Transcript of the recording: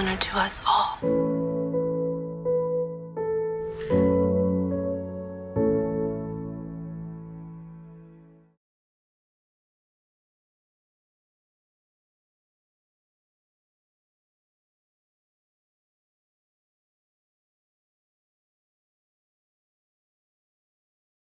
honor to us all.